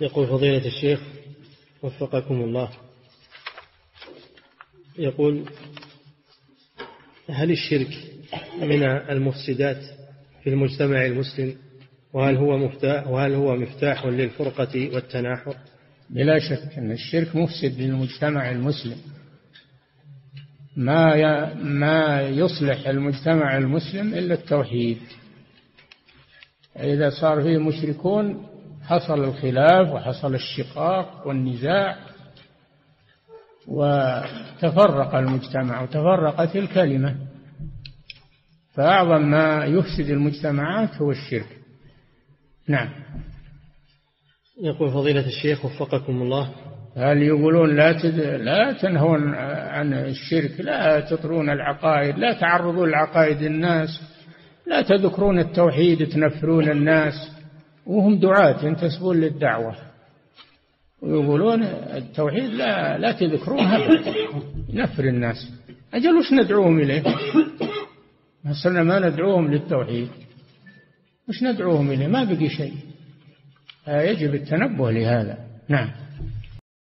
يقول فضيلة الشيخ وفقكم الله، يقول هل الشرك من المفسدات في المجتمع المسلم؟ وهل هو مفتاح للفرقة والتناحر؟ بلا شك أن الشرك مفسد للمجتمع المسلم. ما يصلح المجتمع المسلم إلا التوحيد. إذا صار فيه مشركون حصل الخلاف وحصل الشقاق والنزاع وتفرق المجتمع وتفرقت الكلمة. فأعظم ما يفسد المجتمعات هو الشرك. نعم. يقول فضيلة الشيخ وفقكم الله، هل يقولون لا تنهون عن الشرك، لا تطرون العقائد، لا تعرضون لعقائد الناس، لا تذكرون التوحيد، تنفرون الناس، وهم دعاة ينتسبون للدعوة ويقولون التوحيد لا تذكرونها، نفر الناس. أجل وش ندعوهم إليه؟ صرنا ما ندعوهم للتوحيد، وش ندعوهم إليه؟ ما بقي شيء. يجب التنبه لهذا. نعم.